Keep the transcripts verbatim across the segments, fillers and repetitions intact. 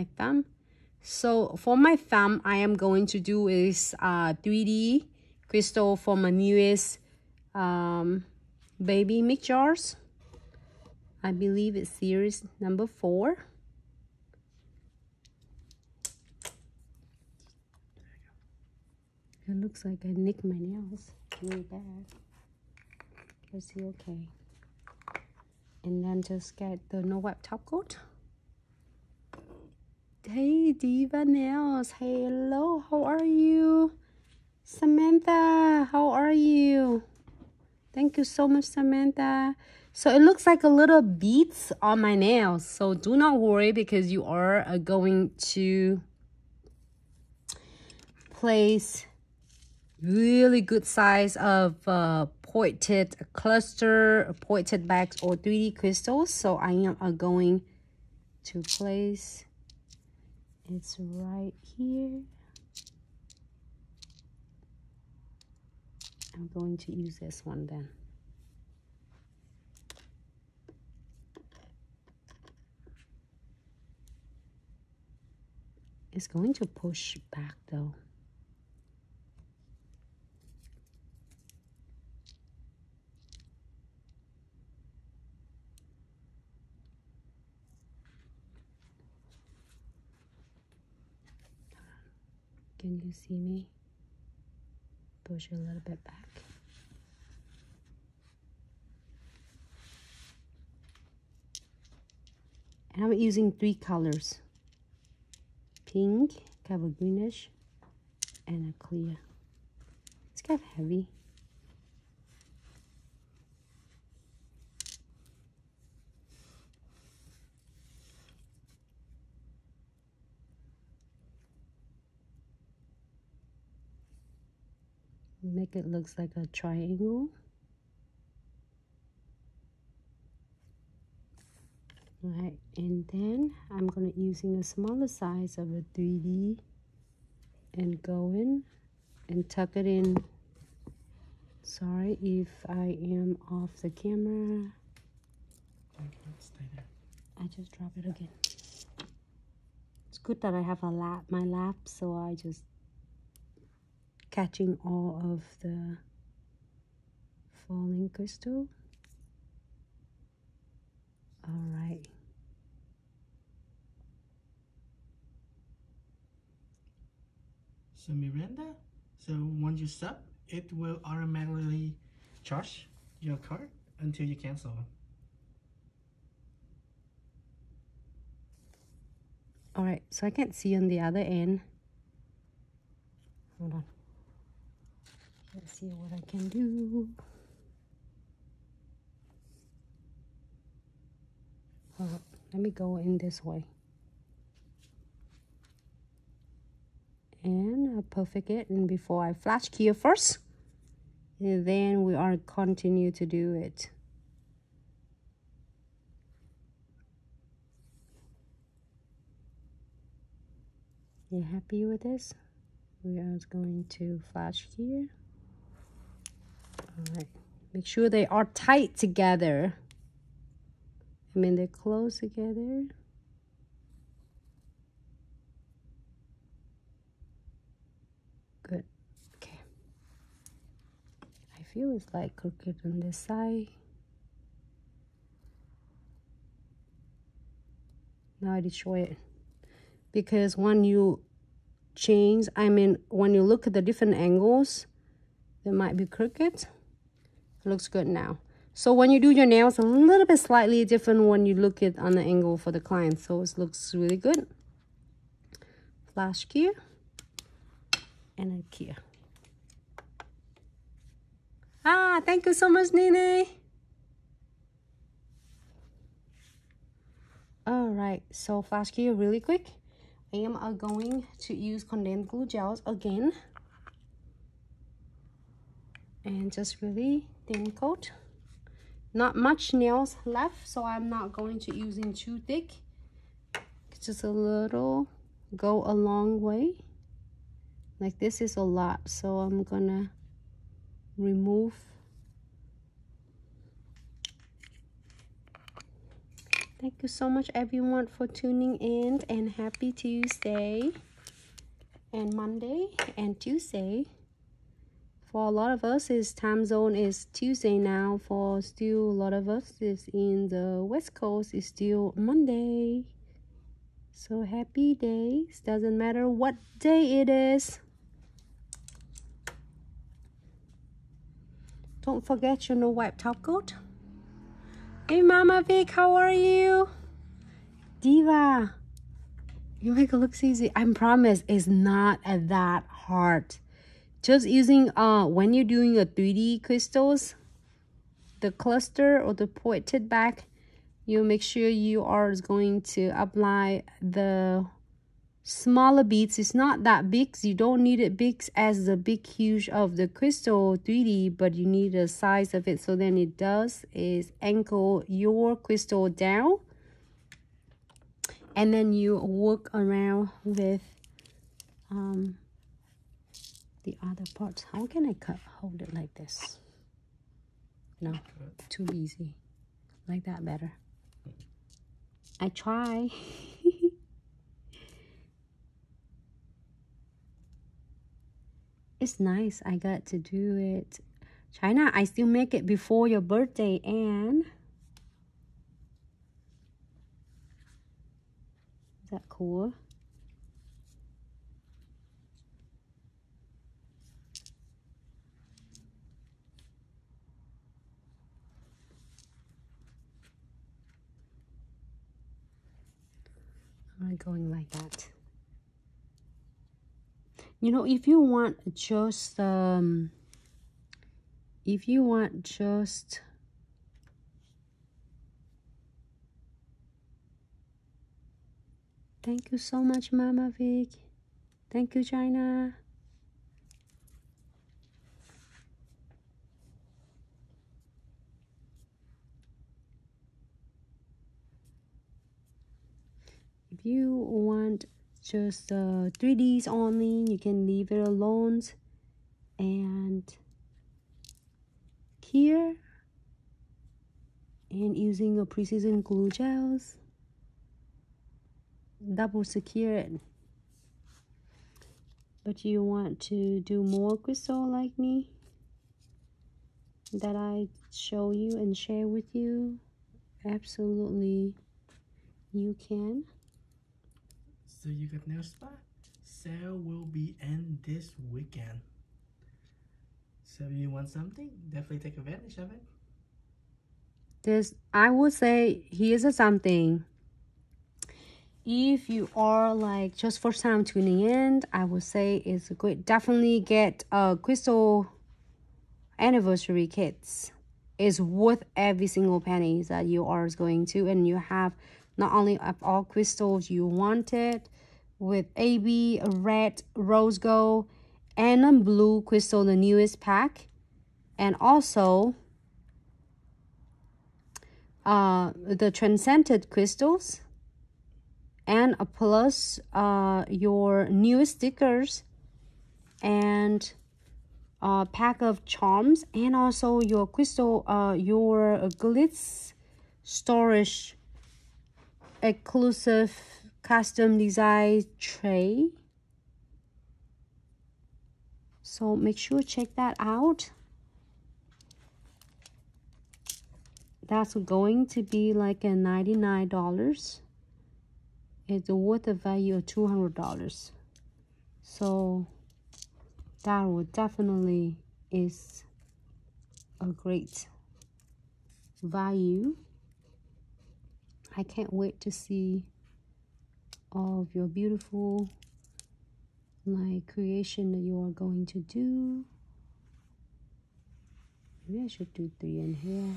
my thumb. So for my thumb, I am going to do is uh, three D crystal for my newest um, baby mix jars. I believe it's series number four. It looks like I nicked my nails really bad. Let's see, okay. And then just get the no wipe top coat. Hey Diva Nails, hello, how are you? Samantha, how are you? Thank you so much, Samantha. So it looks like a little beads on my nails. So do not worry because you are going to place really good size of uh, pointed cluster, pointed bags, or three D crystals. So I am uh, going to place it's right here. I'm going to use this one then. It's going to push back though. Can you see me? Push a little bit back. And I'm using three colors. Pink, kind of a greenish, and a clear. It's kind of heavy. Make it looks like a triangle. Right, and then I'm gonna using a smaller size of a three D and go in and tuck it in. Sorry if I am off the camera. Okay, stay there. I just drop it again. It's good that I have a lap, my lap, so I just catching all of the falling crystal. All right. So Miranda, so once you sub, it will automatically charge your card until you cancel. All right, so I can't see on the other end. Hold on. Let's see what I can do. Hold on. Let me go in this way. And I'll perfect it. And before I flash here first, and then we are continue to do it. You happy with this? We are going to flash here. All right, make sure they are tight together. I mean, they're close together. Good. Okay. I feel it's like crooked on this side. Now I destroy it because when you change, I mean, when you look at the different angles, they might be crooked. It looks good now. So when you do your nails, a little bit slightly different when you look at on the angle for the client. So it looks really good. Flash here and then here. Ah, thank you so much, Nene. All right, so flash here really quick. I am uh, going to use condensed glue gels again. And just really thin coat. Not much nails left, so I'm not going to using too thick. Just a little, go a long way. Like this is a lot, so I'm gonna remove Thank you so much everyone for tuning in, and happy Tuesday and Monday and Tuesday. For a lot of us, is time zone is Tuesday now. For still a lot of us is in the West Coast, is still Monday. So happy days, doesn't matter what day it is. Don't forget your no wipe top coat. Hey Mama Vic, how are you? Diva, you make it look easy. I promise it's not that hard. Just using, uh, when you're doing a three D crystals, the cluster or the pointed back, you make sure you are going to apply the smaller beads. It's not that big. You don't need it big as the big huge of the crystal three D, but you need the size of it. So then it does is angle your crystal down, and then you work around with um the other parts. How can I cut hold it like this? No, too easy. Like that better. I try. It's nice I got to do it. China, I still make it before your birthday, Anne. Is that cool? I'm going like that. You know, if you want just um if you want just thank you so much Mama Vic. Thank you China. If you want just uh, three Ds only, you can leave it alone. And here, and using a precision glue gels, double secure it. But you want to do more crystal like me that I show you and share with you, absolutely you can. So you got nail spa. Sale will be end this weekend. So if you want something, definitely take advantage of it. This, I would say, here's a something. If you are like just first time tuning in, I would say it's a great. Definitely get a crystal anniversary kits. It's worth every single penny that you are going to, and you have. Not only of all crystals you wanted with A B, red, rose gold, and a blue crystal, the newest pack. And also uh, the transcended crystals. And a plus uh, your newest stickers. And a pack of charms. And also your crystal, uh, your glitz storage exclusive custom design tray. So make sure check that out. That's going to be like a ninety-nine dollars. It's worth a value of two hundred dollars. So that would definitely is a great value. I can't wait to see all of your beautiful like creation that you are going to do. Maybe I should do three in here.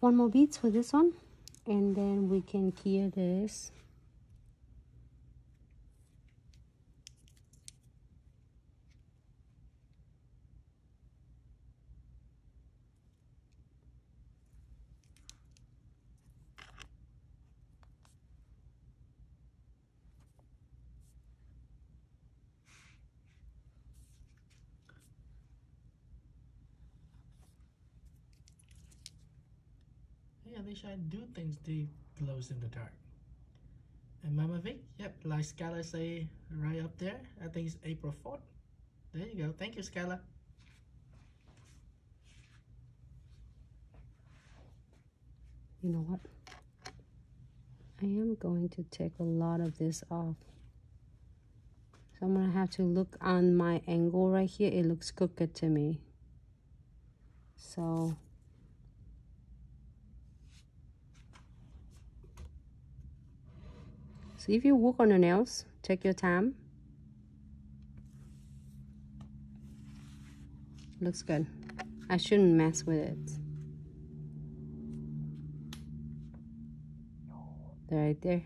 One more beads for this one, and then we can clear this. Alicia do thinks they glows in the dark. And Mama Vic, yep, like Scala say right up there, I think it's April fourth. There you go. Thank you, Scala. You know what? I am going to take a lot of this off. So I'm gonna have to look on my angle right here. It looks crooked to me. So So if you work on your nails, take your time. Looks good. I shouldn't mess with it. Right there.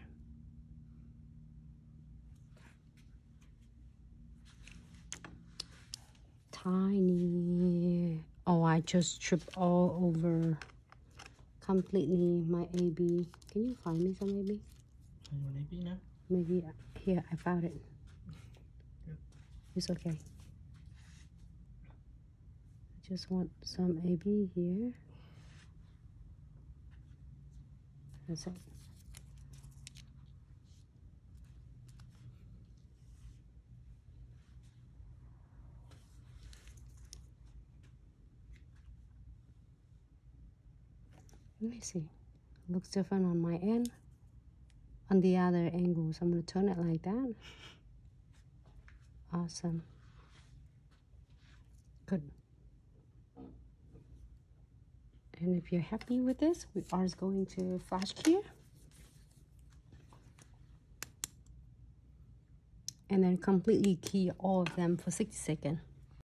Tiny. Oh, I just tripped all over completely my A B. Can you find me some A B? You want A B now? Maybe. Here, I found it. Good. It's okay. I just want some A B here. That's it. Let me see. Looks different on my end. On the other angle, so I'm going to turn it like that. Awesome. Good. And if you're happy with this, we are going to flash cure. And then completely key all of them for sixty seconds.